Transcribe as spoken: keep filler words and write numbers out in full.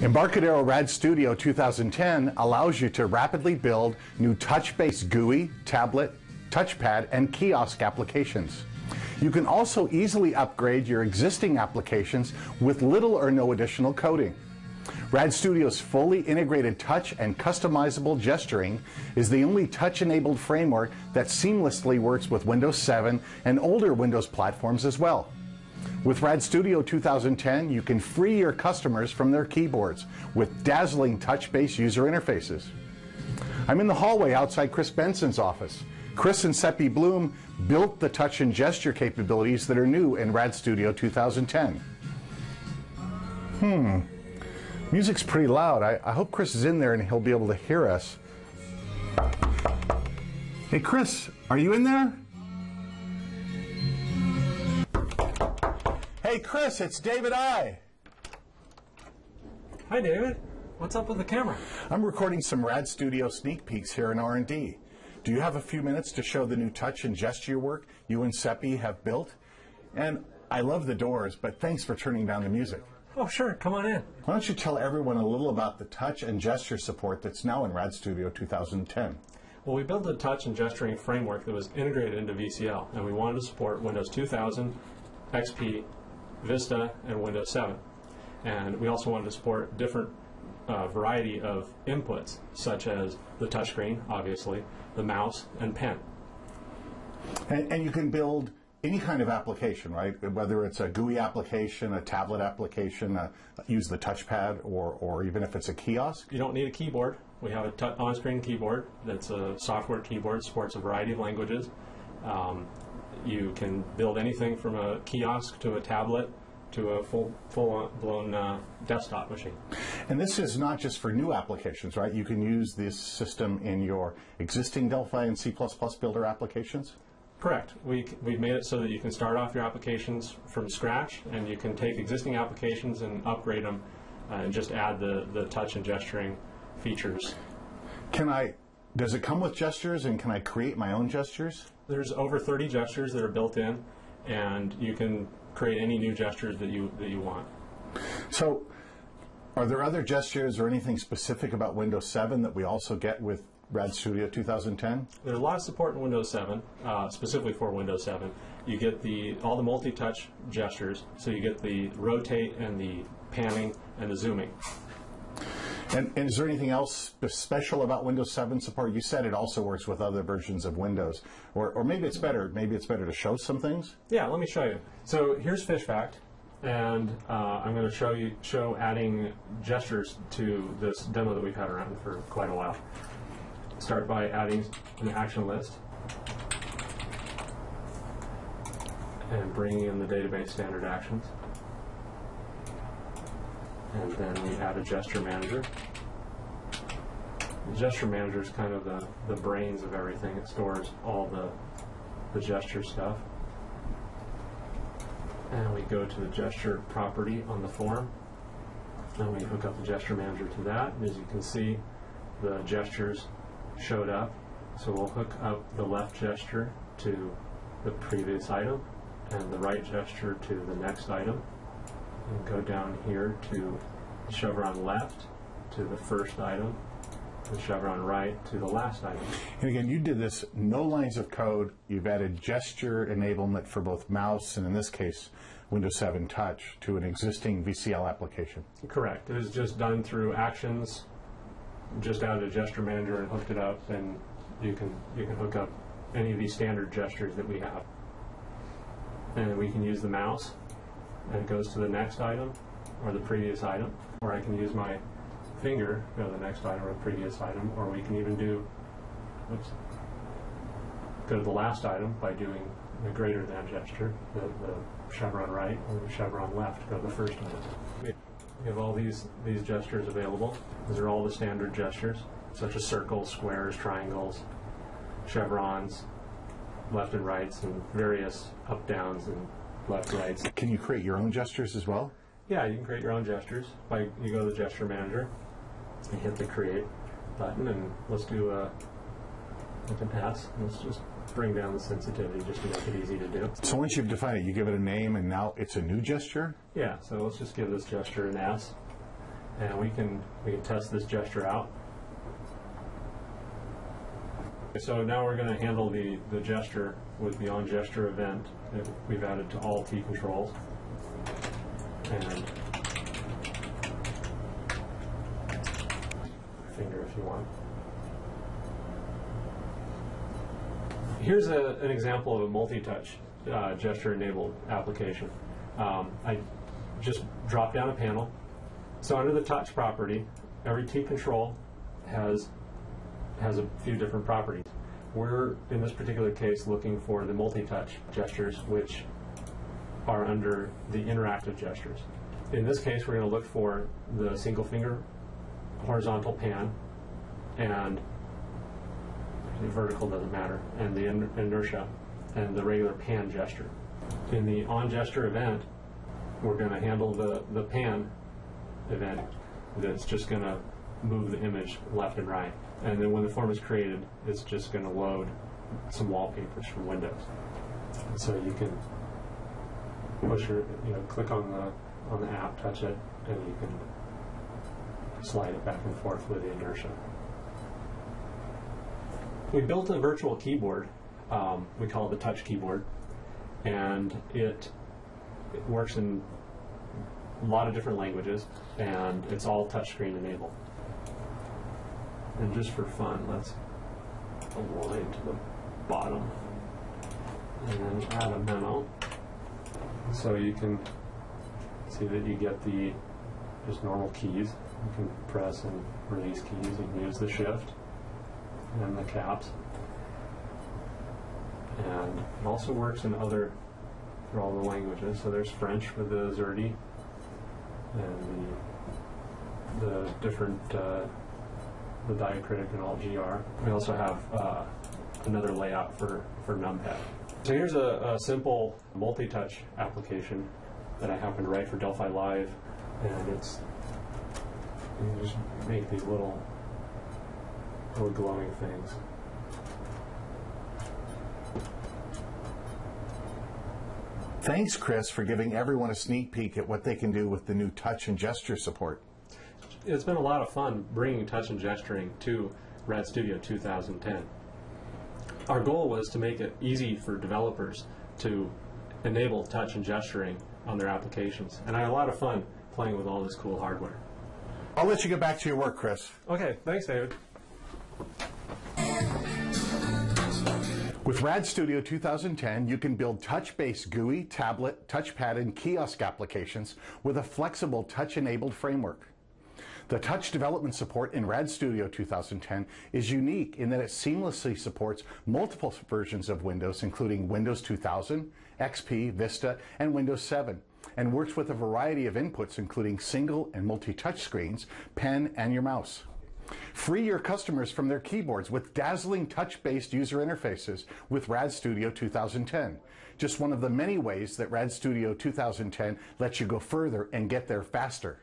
Embarcadero RAD Studio two thousand ten allows you to rapidly build new touch-based G U I, tablet, touchpad, and kiosk applications. You can also easily upgrade your existing applications with little or no additional coding. RAD Studio's fully integrated touch and customizable gesturing is the only touch-enabled framework that seamlessly works with Windows seven and older Windows platforms as well. With RAD Studio two thousand ten, you can free your customers from their keyboards with dazzling touch-based user interfaces. I'm in the hallway outside Chris Benson's office. Chris and Seppi Bloom built the touch and gesture capabilities that are new in RAD Studio two thousand ten. Hmm. Music's pretty loud. I, I hope Chris is in there and he'll be able to hear us. Hey Chris, are you in there? Hey Chris, it's David I. Hi David, what's up with the camera? I'm recording some RAD Studio sneak peeks here in R and D. Do you have a few minutes to show the new touch and gesture work you and Seppi have built? And I love the doors, but thanks for turning down the music. Oh, sure. Come on in. Why don't you tell everyone a little about the touch and gesture support that's now in RAD Studio two thousand ten? Well, we built a touch and gesturing framework that was integrated into V C L, and we wanted to support Windows two thousand, X P, Vista, and Windows seven. And we also wanted to support different uh, variety of inputs, such as the touchscreen, obviously, the mouse, and pen. And, and you can build any kind of application, right? Whether it's a G U I application, a tablet application, a, use the touchpad, or, or even if it's a kiosk? You don't need a keyboard. We have an on-screen keyboard that's a software keyboard, supports a variety of languages. Um, you can build anything from a kiosk to a tablet to a full, full-blown uh, desktop machine. And this is not just for new applications, right? You can use this system in your existing Delphi and C plus plus Builder applications? Correct. We, we've made it so that you can start off your applications from scratch, and you can take existing applications and upgrade them uh, and just add the, the touch and gesturing features. Can I, does it come with gestures, and can I create my own gestures? There's over thirty gestures that are built in, and you can create any new gestures that you, that you want. So are there other gestures or anything specific about Windows seven that we also get with RAD Studio two thousand ten? There's a lot of support in Windows seven, uh, specifically for Windows seven. You get the all the multi-touch gestures, so you get the rotate and the panning and the zooming. And, and is there anything else special about Windows seven support? You said it also works with other versions of Windows, or, or maybe it's better. Maybe it's better to show some things. Yeah, let me show you. So here's FishFact, and uh, I'm going to show you show adding gestures to this demo that we've had around for quite a while. Start by adding an action list and bringing in the database standard actions. And then we add a gesture manager. The gesture manager is kind of the, the brains of everything. It stores all the, the gesture stuff. And we go to the gesture property on the form. And we hook up the gesture manager to that. And as you can see, the gestures showed up, so we'll hook up the left gesture to the previous item and the right gesture to the next item, and go down here to the chevron left to the first item, the chevron right to the last item. And again, you did this, no lines of code. You've added gesture enablement for both mouse and, in this case, Windows seven Touch to an existing V C L application. Correct. It was just done through actions. Just added a gesture manager and hooked it up, and you can you can hook up any of these standard gestures that we have. And we can use the mouse, and it goes to the next item or the previous item, or I can use my finger, go to the next item or the previous item, or we can even do, oops, go to the last item by doing the greater than gesture, the, the chevron right or the chevron left, go to the first item. We have all these, these gestures available. These are all the standard gestures, such as circles, squares, triangles, chevrons, left and rights, and various up-downs and left-rights. Can you create your own gestures as well? Yeah, you can create your own gestures. By, you go to the gesture manager and hit the create button, and let's do a, like a pass. Let's just bring down the sensitivity just to make it easy to do. So once you've defined it, you give it a name, and now it's a new gesture? Yeah, so let's just give this gesture an S, and we can we can test this gesture out. So now we're going to handle the, the gesture with the on gesture event that we've added to all T controls. And finger if you want. Here's a, an example of a multi-touch uh, gesture-enabled application. Um, I just dropped down a panel. So under the touch property, every T control has has a few different properties. We're, in this particular case, looking for the multi-touch gestures, which are under the interactive gestures. In this case, we're going to look for the single finger horizontal pan, and the vertical doesn't matter, and the inertia, and the regular pan gesture. In the on gesture event, we're going to handle the, the pan event that's just going to move the image left and right. And then when the form is created, it's just going to load some wallpapers from Windows. And so you can push your, you know, click on the on the app, touch it, and you can slide it back and forth with the inertia. We built a virtual keyboard. Um, we call it the touch keyboard, and it, it works in a lot of different languages, and it's all touchscreen enabled. And just for fun, let's align to the bottom and then add a memo. So you can see that you get the just normal keys. You can press and release keys. You can use the shift and the caps. And it also works in other, for all the languages. So there's French with the Azerty and the, the different uh, the diacritic and all G R. We also have uh, another layout for, for numpad. So here's a, a simple multi-touch application that I happen to write for Delphi Live, and it's, you can just make these little, little glowing things. Thanks, Chris, for giving everyone a sneak peek at what they can do with the new touch and gesture support. It's been a lot of fun bringing touch and gesturing to RAD Studio two thousand ten. Our goal was to make it easy for developers to enable touch and gesturing on their applications. And I had a lot of fun playing with all this cool hardware. I'll let you get back to your work, Chris. Okay, thanks, David. With RAD Studio two thousand ten, you can build touch-based G U I, tablet, touchpad, and kiosk applications with a flexible touch-enabled framework. The touch development support in RAD Studio two thousand ten is unique in that it seamlessly supports multiple versions of Windows, including Windows two thousand, X P, Vista, and Windows seven, and works with a variety of inputs, including single and multi-touch screens, pen, and your mouse. Free your customers from their keyboards with dazzling touch-based user interfaces with RAD Studio two thousand ten. Just one of the many ways that RAD Studio two thousand ten lets you go further and get there faster.